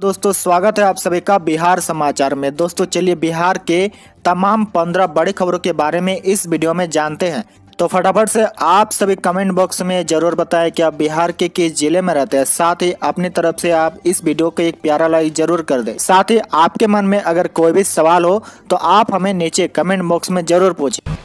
दोस्तों स्वागत है आप सभी का बिहार समाचार में। दोस्तों चलिए बिहार के तमाम 15 बड़ी खबरों के बारे में इस वीडियो में जानते हैं। तो फटाफट से आप सभी कमेंट बॉक्स में जरूर बताएं कि आप बिहार के किस जिले में रहते हैं। साथ ही अपनी तरफ से आप इस वीडियो को एक प्यारा लाइक जरूर कर दें। साथ ही आपके मन में अगर कोई भी सवाल हो तो आप हमें नीचे कमेंट बॉक्स में जरूर पूछें।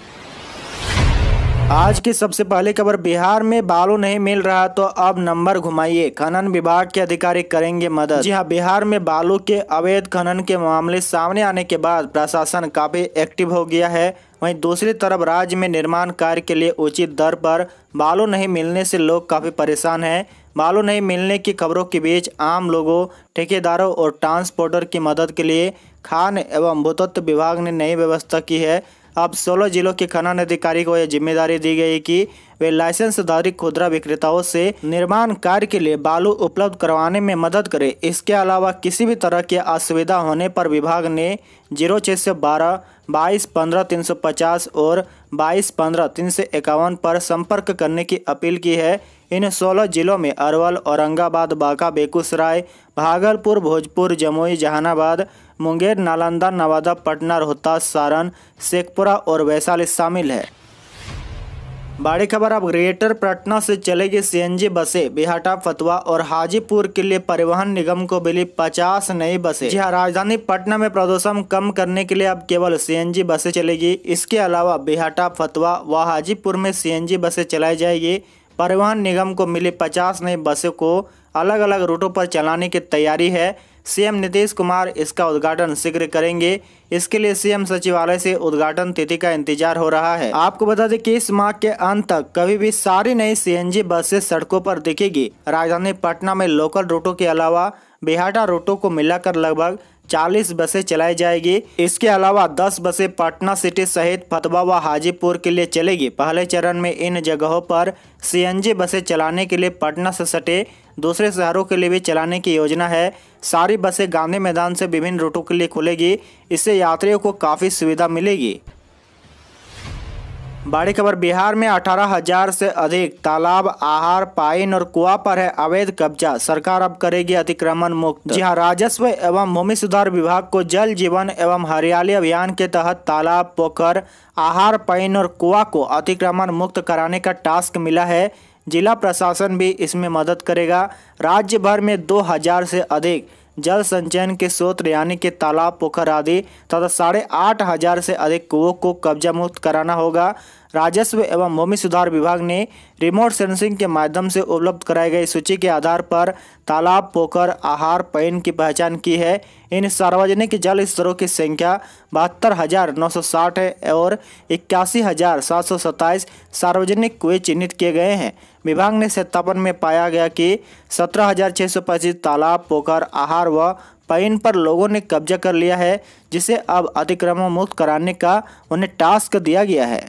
आज की सबसे पहली खबर, बिहार में बालू नहीं मिल रहा तो अब नंबर घुमाइए, खनन विभाग के अधिकारी करेंगे मदद। जी हां, बिहार में बालू के अवैध खनन के मामले सामने आने के बाद प्रशासन काफी एक्टिव हो गया है। वहीं दूसरी तरफ राज्य में निर्माण कार्य के लिए उचित दर पर बालू नहीं मिलने से लोग काफी परेशान हैं। बालू नहीं मिलने की खबरों के बीच आम लोगों, ठेकेदारों और ट्रांसपोर्टर की मदद के लिए खान एवं भूतत्व विभाग ने नई व्यवस्था की है। अब 16 जिलों के खनन अधिकारी को यह जिम्मेदारी दी गई कि वे लाइसेंसधारी खुदरा विक्रेताओं से निर्माण कार्य के लिए बालू उपलब्ध करवाने में मदद करें। इसके अलावा किसी भी तरह की असुविधा होने पर विभाग ने 0612 2215 350 और 2215 351 पर संपर्क करने की अपील की है। इन 16 जिलों में अरवल, औरंगाबाद, बांका, बेगूसराय, भागलपुर, भोजपुर, जमुई, जहानाबाद, मुंगेर, नालंदा, नवादा, पटना, रोहतास, सारण, शेखपुरा और वैशाली शामिल है। बड़ी खबर, अब ग्रेटर पटना से चलेगी सीएनजी बसें। बिहाटा, फतुहा और हाजीपुर के लिए परिवहन निगम को मिली 50 नई बसें। जी हां, राजधानी पटना में प्रदूषण कम करने के लिए अब केवल सीएनजी बसें चलेगी। इसके अलावा बिहाटा, फतुहा व हाजीपुर में सीएनजी बसें चलाई जाएगी। परिवहन निगम को मिली 50 नई बसों को अलग अलग रूटों पर चलाने की तैयारी है। सीएम नीतीश कुमार इसका उद्घाटन शीघ्र करेंगे। इसके लिए सीएम सचिवालय से उद्घाटन तिथि का इंतजार हो रहा है। आपको बता दें कि इस माह के अंत तक कभी भी सारी नई सीएनजी बसें सड़कों पर दिखेगी। राजधानी पटना में लोकल रूटों के अलावा बिहाटा रूटों को मिलाकर लगभग 40 बसें चलाई जाएगी। इसके अलावा 10 बसें पटना सिटी सहित फतुहा व हाजीपुर के लिए चलेगी। पहले चरण में इन जगहों पर सीएनजी बसें चलाने के लिए पटना से सटे दूसरे शहरों के लिए भी चलाने की योजना है। सारी बसें गांधी मैदान से विभिन्न रूटों के लिए खुलेगी। इससे यात्रियों को काफ़ी सुविधा मिलेगी। बड़ी खबर, बिहार में 18,000 से अधिक तालाब, आहार, पाइन और कुआ पर है अवैध कब्जा, सरकार अब करेगी अतिक्रमण मुक्त। जी हां, राजस्व एवं भूमि सुधार विभाग को जल जीवन एवं हरियाली अभियान के तहत तालाब, पोखर, आहार, पाइन और कुआ को अतिक्रमण मुक्त कराने का टास्क मिला है। जिला प्रशासन भी इसमें मदद करेगा। राज्य भर में 2,000 से अधिक जल संचयन के स्रोत यानी के तालाब, पोखर आदि तथा 8,500 से अधिक कुओं को कब्जा मुक्त कराना होगा। राजस्व एवं भूमि सुधार विभाग ने रिमोट सेंसिंग के माध्यम से उपलब्ध कराई गई सूची के आधार पर तालाब, पोखर, आहार, पैन की पहचान की है। इन सार्वजनिक जल स्तरों की संख्या 72,960 है और 81,727 सार्वजनिक कुएं चिन्हित किए गए हैं। विभाग ने सत्यापन में पाया गया कि 17,625 तालाब, पोखर, आहार व पैन पर लोगों ने कब्जा कर लिया है, जिसे अब अतिक्रमण मुक्त कराने का उन्हें टास्क दिया गया है।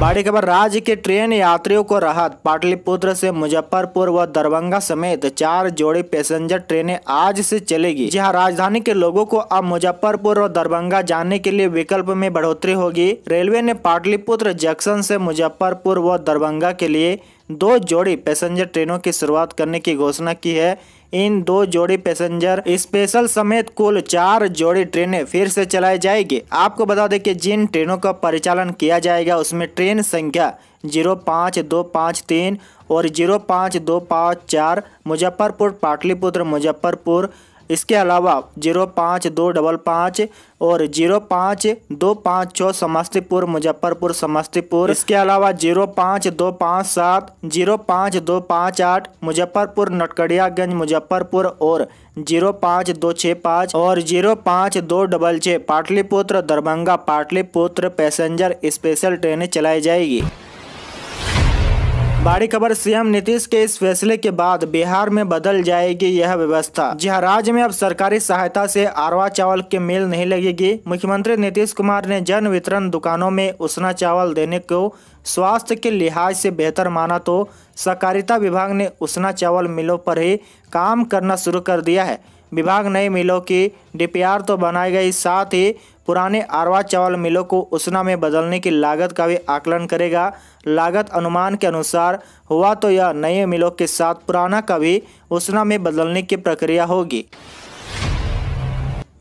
बड़ी खबर, राज्य के ट्रेन यात्रियों को राहत। पाटलिपुत्र से मुजफ्फरपुर व दरभंगा समेत 4 जोड़ी पैसेंजर ट्रेनें आज से चलेगी। जहां राजधानी के लोगों को अब मुजफ्फरपुर और दरभंगा जाने के लिए विकल्प में बढ़ोतरी होगी। रेलवे ने पाटलिपुत्र जंक्शन से मुजफ्फरपुर व दरभंगा के लिए 2 जोड़ी पैसेंजर ट्रेनों की शुरुआत करने की घोषणा की है। इन 2 जोड़ी पैसेंजर स्पेशल समेत कुल 4 जोड़ी ट्रेनें फिर से चलाई जाएगी। आपको बता दें कि जिन ट्रेनों का परिचालन किया जाएगा उसमें ट्रेन संख्या 05253 और 05254 मुजफ्फरपुर, पाटलिपुत्र, मुजफ्फरपुर, इसके अलावा 05255 और 05256 समस्तीपुर, मुजफ्फरपुर, समस्तीपुर, इसके अलावा 05257, 05258 मुजफ्फरपुर, नटकड़ियागंज, मुजफ्फरपुर और 05265 और 05266 पाटलिपुत्र, दरभंगा, पाटलिपुत्र पैसेंजर स्पेशल ट्रेनें चलाई जाएगी। बड़ी खबर, सीएम नीतीश के इस फैसले के बाद बिहार में बदल जाएगी यह व्यवस्था। जी हां, राज्य में अब सरकारी सहायता से अरवा चावल की मिल नहीं लगेगी। मुख्यमंत्री नीतीश कुमार ने जन वितरण दुकानों में उष्णा चावल देने को स्वास्थ्य के लिहाज से बेहतर माना तो सहकारिता विभाग ने उष्णा चावल मिलों पर ही काम करना शुरू कर दिया है। विभाग नए मिलों की डीपीआर तो बनाई गई, साथ ही पुराने अरवा चावल मिलों को उष्णा में बदलने की लागत का भी आकलन करेगा। लागत अनुमान के अनुसार हुआ तो यह नए मिलों के साथ पुराना का भी उष्णा में बदलने की प्रक्रिया होगी।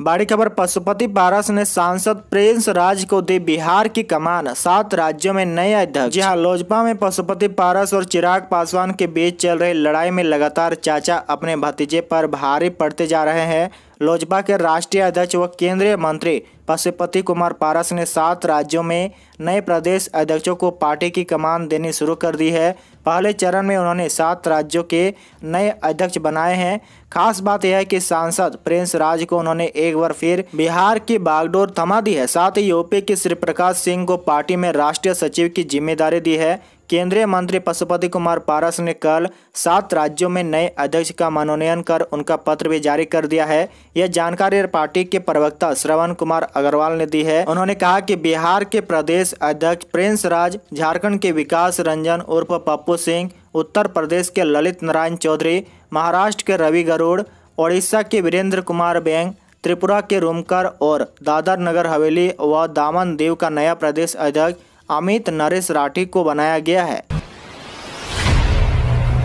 बड़ी खबर, पशुपति पारस ने सांसद प्रिंस राज को दी बिहार की कमान, 7 राज्यों में नए अध्यक्ष। जी हाँ, लोजपा में पशुपति पारस और चिराग पासवान के बीच चल रही लड़ाई में लगातार चाचा अपने भतीजे पर भारी पड़ते जा रहे हैं। लोजपा के राष्ट्रीय अध्यक्ष व केंद्रीय मंत्री पशुपति कुमार पारस ने 7 राज्यों में नए प्रदेश अध्यक्षों को पार्टी की कमान देनी शुरू कर दी है। पहले चरण में उन्होंने 7 राज्यों के नए अध्यक्ष बनाए हैं। खास बात यह है कि सांसद प्रिंस राज को उन्होंने एक बार फिर बिहार की बागडोर थमा दी है। साथ ही यूपी के श्री प्रकाश सिंह को पार्टी में राष्ट्रीय सचिव की जिम्मेदारी दी है। केंद्रीय मंत्री पशुपति कुमार पारस ने कल 7 राज्यों में नए अध्यक्ष का मनोनयन कर उनका पत्र भी जारी कर दिया है। यह जानकारी पार्टी के प्रवक्ता श्रवण कुमार अग्रवाल ने दी है। उन्होंने कहा कि बिहार के प्रदेश अध्यक्ष प्रिंस राज, झारखंड के विकास रंजन उर्फ पप्पू सिंह, उत्तर प्रदेश के ललित नारायण चौधरी, महाराष्ट्र के रवि गरुड़, ओडिशा के वीरेंद्र कुमार बेंग, त्रिपुरा के रूमकर और दादर नगर हवेली व दामन दीव का नया प्रदेश अध्यक्ष अमित नरेश राठी को बनाया गया है।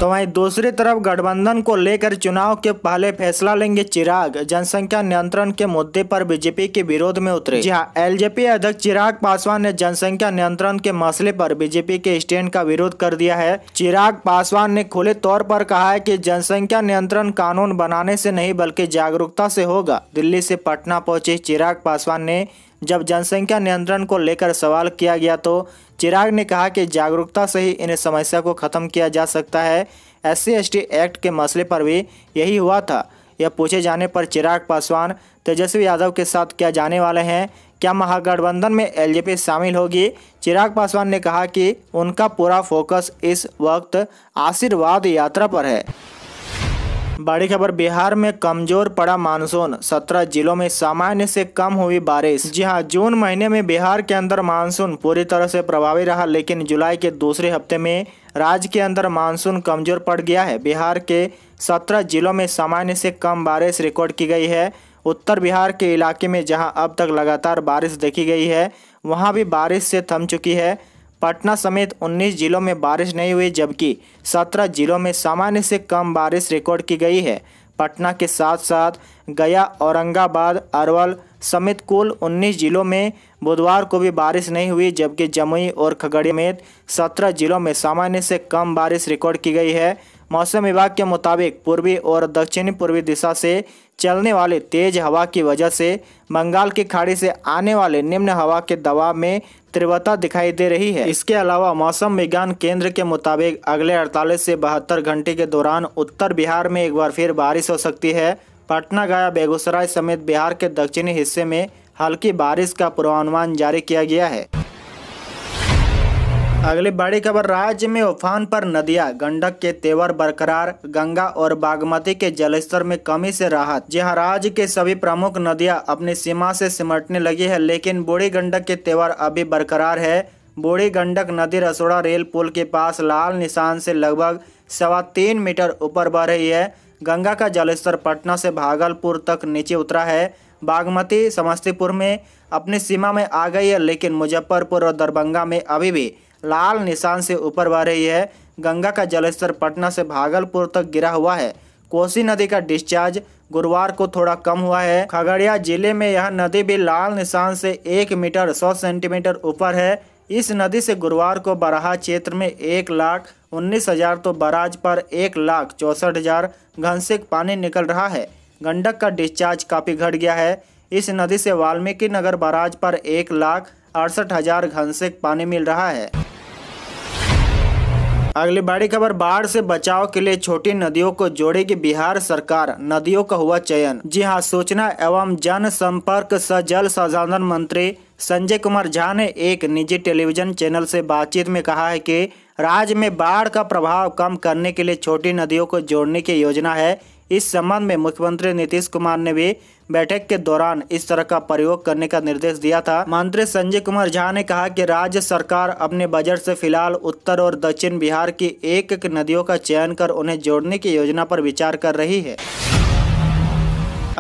तो वहीं दूसरी तरफ गठबंधन को लेकर चुनाव के पहले फैसला लेंगे चिराग, जनसंख्या नियंत्रण के मुद्दे पर बीजेपी के विरोध में उतरे। जी हाँ, एलजेपी अध्यक्ष चिराग पासवान ने जनसंख्या नियंत्रण के मसले पर बीजेपी के स्टैंड का विरोध कर दिया है। चिराग पासवान ने खुले तौर पर कहा है कि जनसंख्या नियंत्रण कानून बनाने से नहीं बल्कि जागरूकता से होगा। दिल्ली से पटना पहुंचे चिराग पासवान ने जब जनसंख्या नियंत्रण को लेकर सवाल किया गया तो चिराग ने कहा कि जागरूकता से ही इन समस्या को खत्म किया जा सकता है। SC/ST एक्ट के मसले पर भी यही हुआ था। यह पूछे जाने पर चिराग पासवान तेजस्वी यादव के साथ क्या जाने वाले हैं, क्या महागठबंधन में एलजेपी शामिल होगी? चिराग पासवान ने कहा कि उनका पूरा फोकस इस वक्त आशीर्वाद यात्रा पर है। बड़ी खबर, बिहार में कमजोर पड़ा मानसून, 17 जिलों में सामान्य से कम हुई बारिश। जी हाँ, जून महीने में बिहार के अंदर मानसून पूरी तरह से प्रभावी रहा, लेकिन जुलाई के दूसरे हफ्ते में राज्य के अंदर मानसून कमजोर पड़ गया है। बिहार के 17 जिलों में सामान्य से कम बारिश रिकॉर्ड की गई है। उत्तर बिहार के इलाके में जहाँ अब तक लगातार बारिश देखी गई है, वहाँ भी बारिश से थम चुकी है। पटना समेत 19 जिलों में बारिश नहीं हुई, जबकि 17 जिलों में सामान्य से कम बारिश रिकॉर्ड की गई है। पटना के साथ साथ गया, औरंगाबाद, अरवल समेत कुल 19 जिलों में बुधवार को भी बारिश नहीं हुई, जबकि जमुई और खगड़िया समेत 17 जिलों में सामान्य से कम बारिश रिकॉर्ड की गई है। मौसम विभाग के मुताबिक पूर्वी और दक्षिणी पूर्वी दिशा से चलने वाले तेज हवा की वजह से बंगाल की खाड़ी से आने वाले निम्न हवा के दबाव में तीव्रता दिखाई दे रही है। इसके अलावा मौसम विज्ञान केंद्र के मुताबिक अगले 48 से 72 घंटे के दौरान उत्तर बिहार में एक बार फिर बारिश हो सकती है। पटना, गया, बेगूसराय समेत बिहार के दक्षिणी हिस्से में हल्की बारिश का पूर्वानुमान जारी किया गया है। अगली बड़ी खबर, राज्य में उफान पर नदियां, गंडक के तेवर बरकरार, गंगा और बागमती के जलस्तर में कमी से राहत। जहां राज्य के सभी प्रमुख नदियां अपनी सीमा से सिमटने लगी है, लेकिन बूढ़ी गंडक के तेवर अभी बरकरार है। बूढ़ी गंडक नदी रसोड़ा रेल पुल के पास लाल निशान से लगभग 3.25 मीटर ऊपर बह रही है। गंगा का जलस्तर पटना से भागलपुर तक नीचे उतरा है। बागमती समस्तीपुर में अपनी सीमा में आ गई है, लेकिन मुजफ्फरपुर और दरभंगा में अभी भी लाल निशान से ऊपर बह रही है। गंगा का जलस्तर पटना से भागलपुर तक गिरा हुआ है। कोसी नदी का डिस्चार्ज गुरुवार को थोड़ा कम हुआ है। खगड़िया जिले में यह नदी भी लाल निशान से 1 मीटर 100 सेंटीमीटर ऊपर है। इस नदी से गुरुवार को बराहा क्षेत्र में 1,19,000 तो बराज पर 1,64,000 घनसेक पानी निकल रहा है। गंडक का डिस्चार्ज काफ़ी घट गया है। इस नदी से वाल्मीकि नगर बराज पर 1,68,000 घनसेक पानी मिल रहा है। अगली बड़ी खबर, बाढ़ से बचाव के लिए छोटी नदियों को जोड़ेगी बिहार सरकार, नदियों का हुआ चयन। जी हां, सूचना एवं जनसंपर्क सह जल संसाधन मंत्री संजय कुमार झा ने एक निजी टेलीविजन चैनल से बातचीत में कहा है कि राज्य में बाढ़ का प्रभाव कम करने के लिए छोटी नदियों को जोड़ने की योजना है। इस संबंध में मुख्यमंत्री नीतीश कुमार ने भी बैठक के दौरान इस तरह का प्रयोग करने का निर्देश दिया था। मंत्री संजय कुमार झा ने कहा कि राज्य सरकार अपने बजट से फिलहाल उत्तर और दक्षिण बिहार की एक नदियों का चयन कर उन्हें जोड़ने की योजना पर विचार कर रही है।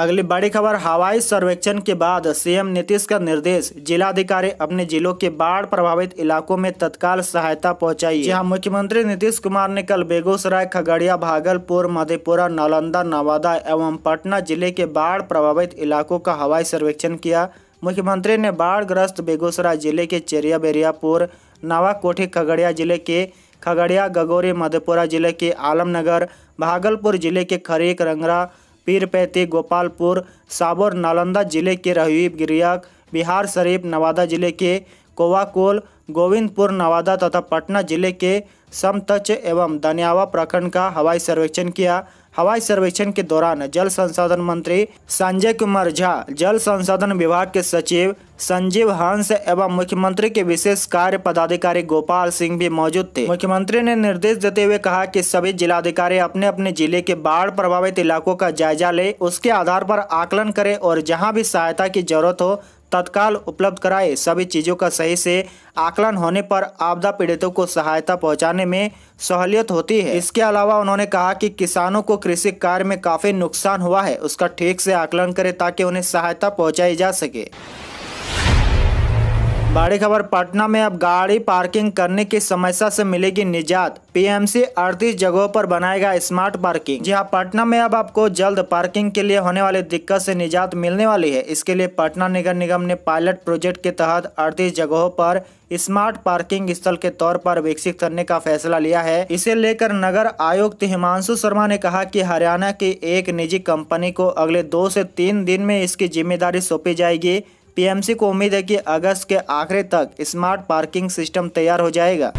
अगली बड़ी खबर, हवाई सर्वेक्षण के बाद सीएम नीतीश का निर्देश, जिलाधिकारी अपने जिलों के बाढ़ प्रभावित इलाकों में तत्काल सहायता पहुंचाई। जहां मुख्यमंत्री नीतीश कुमार ने कल बेगूसराय, खगड़िया, भागलपुर, मधेपुरा, नालंदा, नवादा एवं पटना जिले के बाढ़ प्रभावित इलाकों का हवाई सर्वेक्षण किया। मुख्यमंत्री ने बाढ़ग्रस्त बेगूसराय जिले के चेरिया बेरियापुर, नावाकोठी, खगड़िया जिले के खगड़िया, गगोरी, मधेपुरा जिले के आलमनगर, भागलपुर जिले के खरीक, रंगरा, पीरपैती, गोपालपुर, साबोर, नालंदा जिले के रहीब गिरिया, बिहार शरीफ, नवादा जिले के कोवाकोल, गोविंदपुर, नवादा तथा पटना जिले के समतच एवं दनियावा प्रखंड का हवाई सर्वेक्षण किया। हवाई सर्वेक्षण के दौरान जल संसाधन मंत्री संजय कुमार झा, जल संसाधन विभाग के सचिव संजीव हंस एवं मुख्यमंत्री के विशेष कार्य पदाधिकारी गोपाल सिंह भी मौजूद थे। मुख्यमंत्री ने निर्देश देते हुए कहा कि सभी जिलाधिकारी अपने अपने जिले के बाढ़ प्रभावित इलाकों का जायजा ले, उसके आधार पर आकलन करे और जहाँ भी सहायता की जरूरत हो तत्काल उपलब्ध कराए। सभी चीज़ों का सही से आकलन होने पर आपदा पीड़ितों को सहायता पहुंचाने में सहूलियत होती है। इसके अलावा उन्होंने कहा कि किसानों को कृषि कार्य में काफ़ी नुकसान हुआ है, उसका ठीक से आकलन करें ताकि उन्हें सहायता पहुंचाई जा सके। बड़ी खबर, पटना में अब गाड़ी पार्किंग करने की समस्या से मिलेगी निजात, पीएमसी 38 जगहों पर बनाएगा स्मार्ट पार्किंग। जी हां, पटना में अब आपको जल्द पार्किंग के लिए होने वाली दिक्कत से निजात मिलने वाली है। इसके लिए पटना नगर निगम ने पायलट प्रोजेक्ट के तहत 38 जगहों पर स्मार्ट पार्किंग स्थल के तौर पर विकसित करने का फैसला लिया है। इसे लेकर नगर आयुक्त हिमांशु शर्मा ने कहा कि हरियाणा की एक निजी कंपनी को अगले 2 से 3 दिन में इसकी जिम्मेदारी सौंपी जाएगी। पीएमसी को उम्मीद है कि अगस्त के आखिर तक स्मार्ट पार्किंग सिस्टम तैयार हो जाएगा।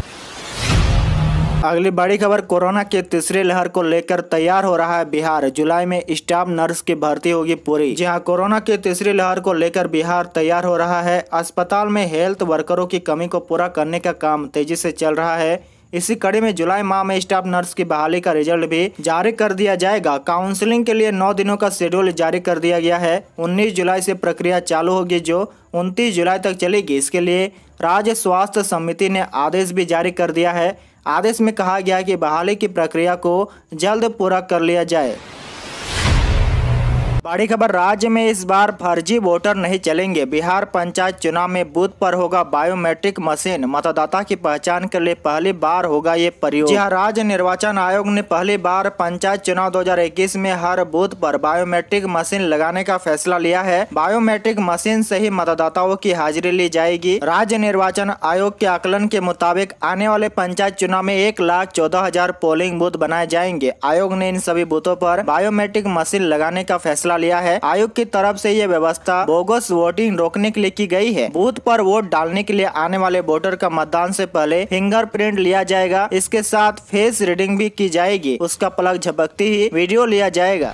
अगली बड़ी खबर, कोरोना के तीसरी लहर को लेकर तैयार हो रहा है बिहार, जुलाई में स्टाफ नर्स की भर्ती होगी पूरी। जहां कोरोना के तीसरी लहर को लेकर बिहार तैयार हो रहा है। अस्पताल में हेल्थ वर्करों की कमी को पूरा करने का काम तेजी से चल रहा है। इसी कड़ी में जुलाई माह में स्टाफ नर्स की बहाली का रिजल्ट भी जारी कर दिया जाएगा। काउंसलिंग के लिए 9 दिनों का शेड्यूल जारी कर दिया गया है। 19 जुलाई से प्रक्रिया चालू होगी जो 29 जुलाई तक चलेगी। इसके लिए राज्य स्वास्थ्य समिति ने आदेश भी जारी कर दिया है। आदेश में कहा गया कि बहाली की प्रक्रिया को जल्द पूरा कर लिया जाए। बड़ी खबर, राज्य में इस बार फर्जी वोटर नहीं चलेंगे। बिहार पंचायत चुनाव में बूथ पर होगा बायोमेट्रिक मशीन, मतदाता की पहचान के लिए पहली बार होगा ये प्रयोग। जी हां, राज्य निर्वाचन आयोग ने पहली बार पंचायत चुनाव 2021 में हर बूथ पर बायोमेट्रिक मशीन लगाने का फैसला लिया है। बायोमेट्रिक मशीन से ही मतदाताओं की हाजिरी ली जाएगी। राज्य निर्वाचन आयोग के आकलन के मुताबिक आने वाले पंचायत चुनाव में 1,14,000 पोलिंग बूथ बनाए जाएंगे। आयोग ने इन सभी बूथों पर बायोमेट्रिक मशीन लगाने का फैसला लिया है। आयोग की तरफ से यह व्यवस्था बोगस वोटिंग रोकने के लिए की गई है। बूथ पर वोट डालने के लिए आने वाले वोटर का मतदान से पहले फिंगरप्रिंट लिया जाएगा। इसके साथ फेस रीडिंग भी की जाएगी, उसका पलक झपकते ही वीडियो लिया जाएगा।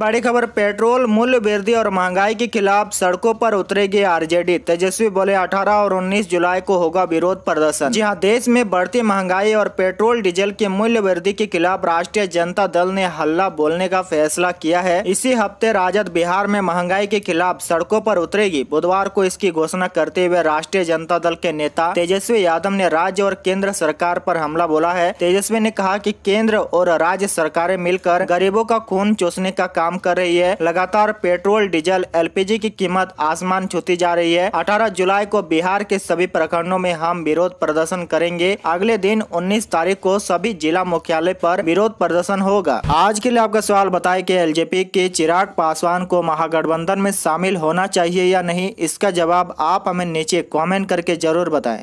बड़ी खबर, पेट्रोल मूल्य वृद्धि और महंगाई के खिलाफ सड़कों पर उतरेगी आरजेडी, तेजस्वी बोले 18 और 19 जुलाई को होगा विरोध प्रदर्शन। जी हां, देश में बढ़ती महंगाई और पेट्रोल डीजल के मूल्य वृद्धि के खिलाफ राष्ट्रीय जनता दल ने हल्ला बोलने का फैसला किया है। इसी हफ्ते राजद बिहार में महंगाई के खिलाफ सड़कों पर उतरेगी। बुधवार को इसकी घोषणा करते हुए राष्ट्रीय जनता दल के नेता तेजस्वी यादव ने राज्य और केंद्र सरकार पर हमला बोला है। तेजस्वी ने कहा कि केंद्र और राज्य सरकारें मिलकर गरीबों का खून चूसने का काम कर रही है। लगातार पेट्रोल, डीजल, एलपीजी की कीमत आसमान छूती जा रही है। 18 जुलाई को बिहार के सभी प्रखंडों में हम विरोध प्रदर्शन करेंगे। अगले दिन 19 तारीख को सभी जिला मुख्यालय पर विरोध प्रदर्शन होगा। आज के लिए आपका सवाल बताए कि एलजेपी के चिराग पासवान को महागठबंधन में शामिल होना चाहिए या नहीं, इसका जवाब आप हमें नीचे कॉमेंट करके जरूर बताएं।